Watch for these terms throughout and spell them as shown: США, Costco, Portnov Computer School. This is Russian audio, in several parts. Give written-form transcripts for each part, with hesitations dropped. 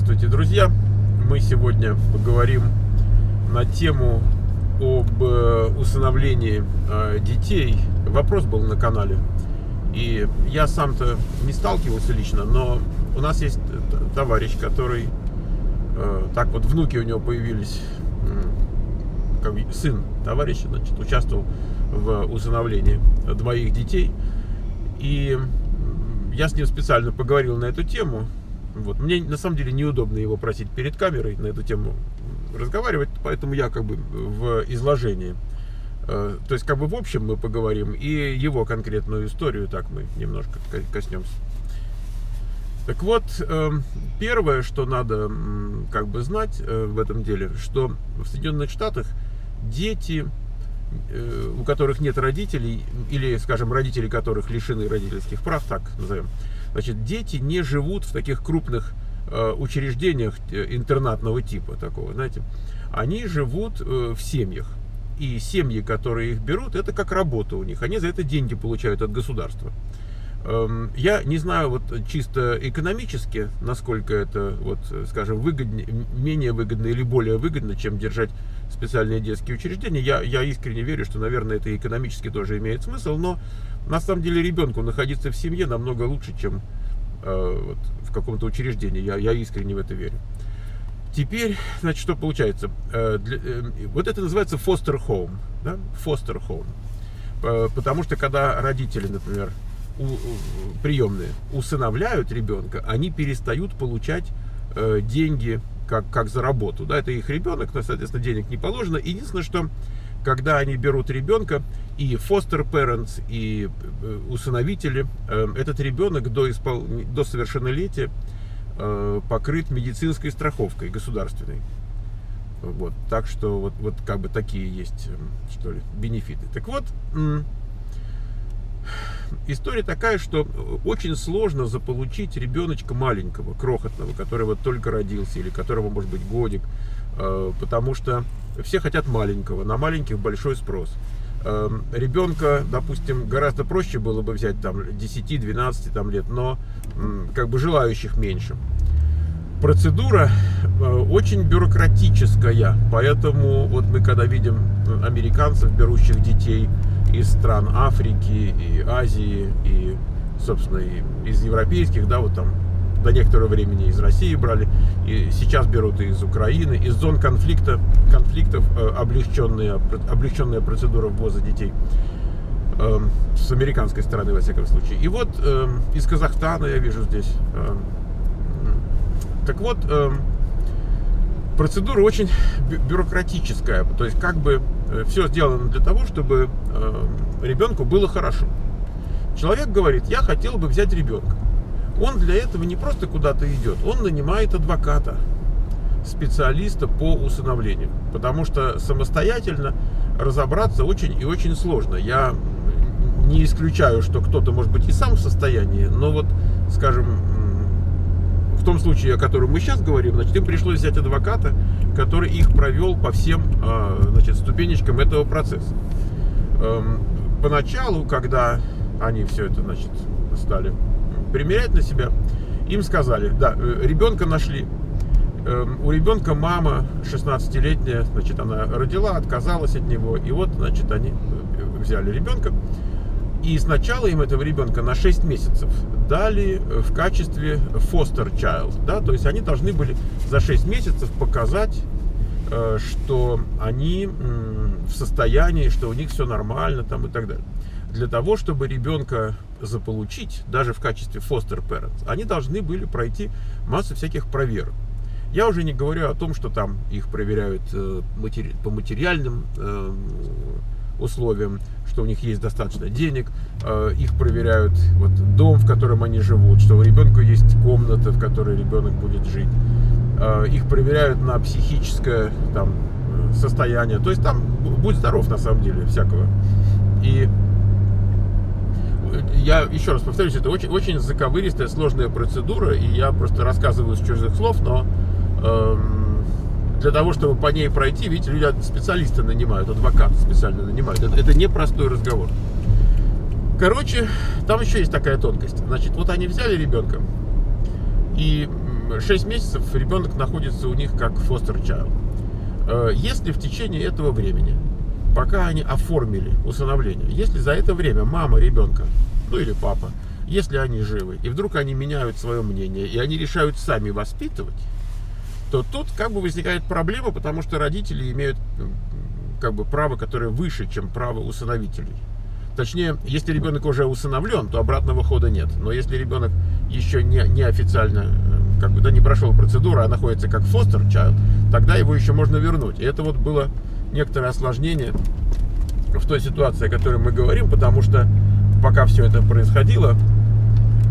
Здравствуйте, друзья! Мы сегодня поговорим на тему об усыновлении детей. Вопрос был на канале, и я сам-то не сталкивался лично, но у нас есть товарищ, который, так вот, внуки у него появились, как сын товарища, значит, участвовал в усыновлении двоих детей, и я с ним специально поговорил на эту тему. Вот. Мне на самом деле неудобно его просить перед камерой на эту тему разговаривать, поэтому я как бы в изложении. То есть как бы в общем мы поговорим, и его конкретную историю так мы немножко коснемся. Так вот, первое, что надо как бы знать в этом деле, что в Соединенных Штатах дети, у которых нет родителей, или, скажем, родители которых лишены родительских прав, так назовем, значит, дети не живут в таких крупных учреждениях интернатного типа такого, знаете. Они живут в семьях. И семьи, которые их берут, это как работа у них. Они за это деньги получают от государства. Я не знаю вот чисто экономически, насколько это, вот, скажем, выгоднее, менее выгодно или более выгодно, чем держать специальные детские учреждения. Я искренне верю, что, наверное, это экономически тоже имеет смысл, но на самом деле ребенку находиться в семье намного лучше, чем вот, в каком-то учреждении. Я искренне в это верю. Теперь, значит, что получается? Вот это называется foster home, да? Foster home. Потому что когда родители, например, приемные усыновляют ребенка, они перестают получать деньги как за работу. Да? Это их ребенок, но, соответственно, денег не положено. Единственное, что когда они берут ребенка, и foster parents, и усыновители, этот ребенок до совершеннолетия покрыт медицинской страховкой государственной. Вот. Так что вот как бы такие есть, что ли, бенефиты. Так вот, история такая, что очень сложно заполучить ребеночка маленького, крохотного, который вот только родился или которого, может быть, годик, потому что все хотят маленького, на маленьких большой спрос. Ребенка, допустим, гораздо проще было бы взять там 10-12 там лет, но как бы желающих меньше. Процедура очень бюрократическая, поэтому вот мы когда видим американцев, берущих детей из стран Африки и Азии, и, собственно, из европейских, да, вот там до некоторого времени из России брали, и сейчас берут и из Украины, из зон конфликтов облегченная процедура ввоза детей с американской стороны, во всяком случае. И вот из Казахстана я вижу здесь. Так вот, процедура очень бюрократическая, то есть как бы все сделано для того, чтобы ребенку было хорошо. Человек говорит: я хотел бы взять ребенка. Он для этого не просто куда-то идет, он нанимает адвоката, специалиста по усыновлению, потому что самостоятельно разобраться очень и очень сложно. Я не исключаю, что кто-то, может быть, и сам в состоянии, но вот, скажем, в том случае, о котором мы сейчас говорим, значит, им пришлось взять адвоката, который их провел по всем, значит, ступенечкам этого процесса. Поначалу, когда они все это, значит, стали примерять на себя, им сказали: да, ребенка нашли, у ребенка мама 16-летняя, значит, она родила, отказалась от него, и вот, значит, они взяли ребенка. И сначала им этого ребенка на 6 месяцев дали в качестве foster child, да, то есть они должны были за 6 месяцев показать, что они в состоянии, что у них все нормально там и так далее. Для того, чтобы ребенка заполучить, даже в качестве foster parents, они должны были пройти массу всяких проверок. Я уже не говорю о том, что там их проверяют по материальным условиям, что у них есть достаточно денег, их проверяют вот дом, в котором они живут, что у ребенка есть комната, в которой ребенок будет жить, их проверяют на психическое там состояние, то есть там будь здоров на самом деле всякого. И я еще раз повторюсь, это очень, очень заковыристая, сложная процедура, и я просто рассказываю с чужих слов, но для того, чтобы по ней пройти, видите, люди специалиста нанимают, адвоката специально нанимают. Это непростой разговор. Короче, там еще есть такая тонкость. Значит, вот они взяли ребенка, и 6 месяцев ребенок находится у них как foster child. Если в течение этого времени, пока они оформили усыновление, если за это время мама ребенка, ну или папа, если они живы, и вдруг они меняют свое мнение, и они решают сами воспитывать, то тут как бы возникает проблема, потому что родители имеют как бы право, которое выше, чем право усыновителей. Точнее, если ребенок уже усыновлен, то обратного хода нет. Но если ребенок еще не официально, как бы, да, не прошел процедуру, а находится как foster child, тогда его еще можно вернуть. И это вот было некоторое осложнение в той ситуации, о которой мы говорим, потому что пока все это происходило,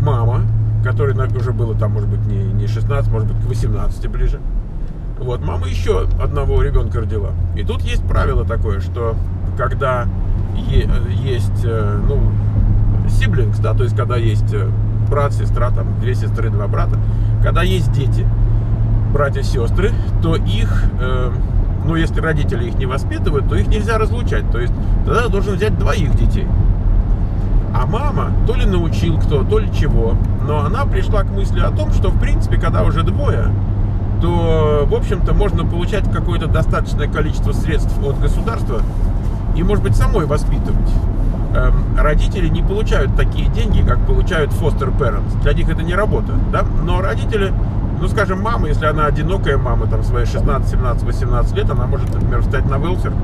мама, которой уже было там, может быть, не 16, может быть, к 18 ближе, вот, мама еще одного ребенка родила. И тут есть правило такое, что когда есть, ну, siblings, да, то есть когда есть брат, сестра, там, две сестры, два брата, когда есть дети, братья, сестры, то их, ну, если родители их не воспитывают, то их нельзя разлучать, то есть тогда должен взять двоих детей. А мама то ли научил кто, то ли чего, но она пришла к мысли о том, что, в принципе, когда уже двое, то, в общем-то, можно получать какое-то достаточное количество средств от государства и, может быть, самой воспитывать. Родители не получают такие деньги, как получают foster parents. Для них это не работа, да? Но родители, ну, скажем, мама, если она одинокая мама, там, свои 16, 17, 18 лет, она может, например, встать на welfare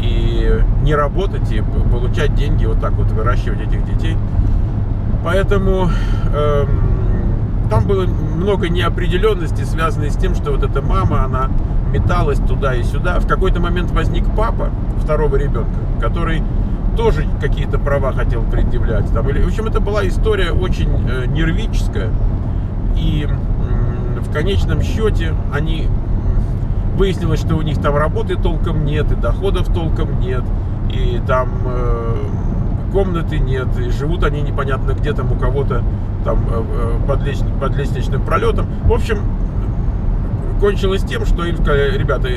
и не работать, и получать деньги, вот так вот выращивать этих детей. Поэтому там было много неопределенности, связанной с тем, что вот эта мама, она металась туда и сюда. В какой-то момент возник папа второго ребенка, который тоже какие-то права хотел предъявлять. Там, или, в общем, это была история очень нервическая. И в конечном счете они... Выяснилось, что у них там работы толком нет, и доходов толком нет, и там комнаты нет, и живут они непонятно где, там у кого-то там под лестничным пролетом. В общем, кончилось тем, что им сказали: ребята,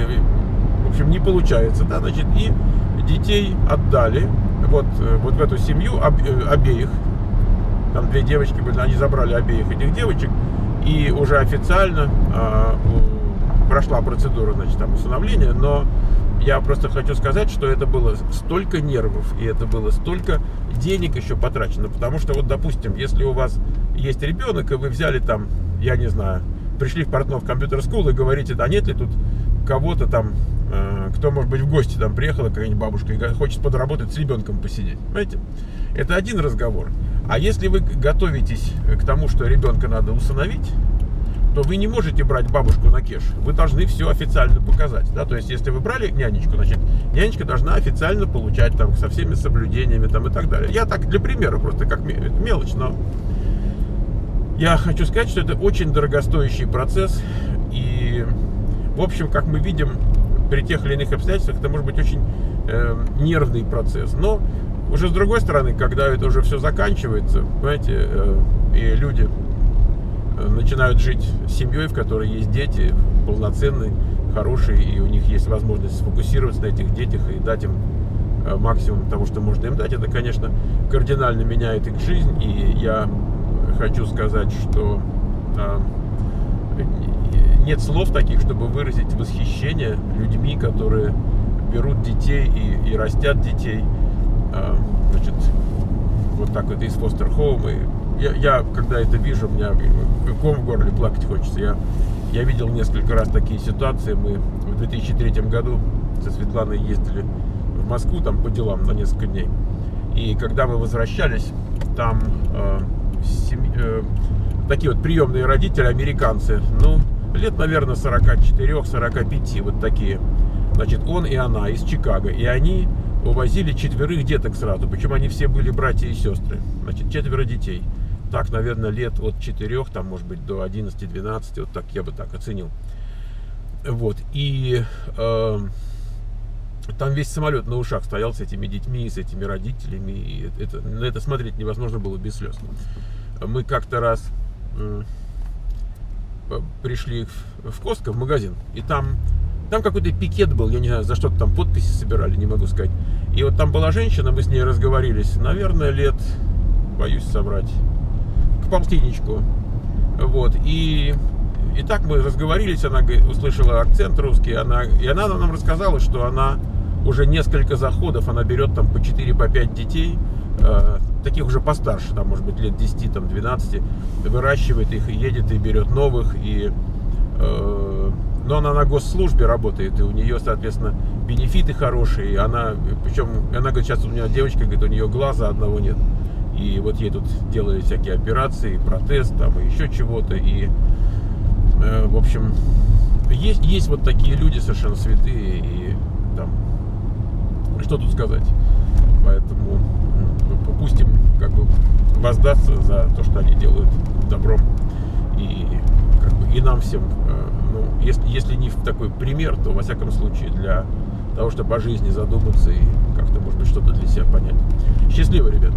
в общем, не получается, да, значит, и детей отдали вот в эту семью, обеих, там две девочки были, они забрали обеих этих девочек, и уже официально прошла процедура, значит, там усыновления. Но я просто хочу сказать, что это было столько нервов, и это было столько денег еще потрачено, потому что вот, допустим, если у вас есть ребенок, и вы взяли там, я не знаю, пришли в Portnov Computer School и говорите: да нет ли тут кого-то там, кто, может быть, в гости там приехала какая-нибудь бабушка и хочет подработать, с ребенком посидеть, понимаете? Это один разговор. А если вы готовитесь к тому, что ребенка надо усыновить, то вы не можете брать бабушку на кеш. Вы должны все официально показать. Да? То есть, если вы брали нянечку, значит, нянечка должна официально получать там, со всеми соблюдениями там, и так далее. Я так, для примера, просто как мелочь, но я хочу сказать, что это очень дорогостоящий процесс. И, в общем, как мы видим, при тех или иных обстоятельствах это может быть очень нервный процесс. Но уже с другой стороны, когда это уже все заканчивается, понимаете, и люди начинают жить семьей, в которой есть дети, полноценные, хорошие, и у них есть возможность сфокусироваться на этих детях и дать им максимум того, что можно им дать. Это, конечно, кардинально меняет их жизнь, и я хочу сказать, что нет слов таких, чтобы выразить восхищение людьми, которые берут детей и растят детей, значит, вот так вот из фостер-хоума. Я, когда это вижу, у меня ком в горле, плакать хочется. Я видел несколько раз такие ситуации. Мы в 2003 году со Светланой ездили в Москву там по делам на несколько дней. И когда мы возвращались, там такие вот приемные родители, американцы, ну, лет, наверное, 44-45, вот такие. Значит, он и она из Чикаго. И они увозили четверых деток сразу. Причем они все были братья и сестры. Значит, четверо детей. Так, наверное, лет от 4, там, может быть, до 11-12, вот так я бы так оценил. Вот, и там весь самолет на ушах стоял с этими детьми, с этими родителями, и на это смотреть невозможно было без слез. Мы как-то раз пришли в Costco, в магазин, и там какой-то пикет был, я не знаю, за что-то там подписи собирали, не могу сказать. И вот там была женщина, мы с ней разговорились, наверное, лет, боюсь соврать, полтинничку, вот, и И так мы разговорились, она услышала акцент русский, и она нам рассказала, что она уже несколько заходов, она берет там по 4-5 детей, таких уже постарше, там, может быть, лет 10, там, 12, выращивает их, и едет, и берет новых, и... Но она на госслужбе работает, и у нее, соответственно, бенефиты хорошие. Она, причем, она говорит, сейчас у меня девочка, говорит, у нее глаза одного нет. И вот ей тут делали всякие операции, протез, там, и еще чего-то. И, в общем, есть вот такие люди совершенно святые, и там, что тут сказать. Поэтому пусть им, как бы, воздастся за то, что они делают добром. И, как бы, и нам всем... Ну, если не в такой пример, то, во всяком случае, для того, чтобы о жизни задуматься и как-то, может быть, что-то для себя понять. Счастливо, ребят!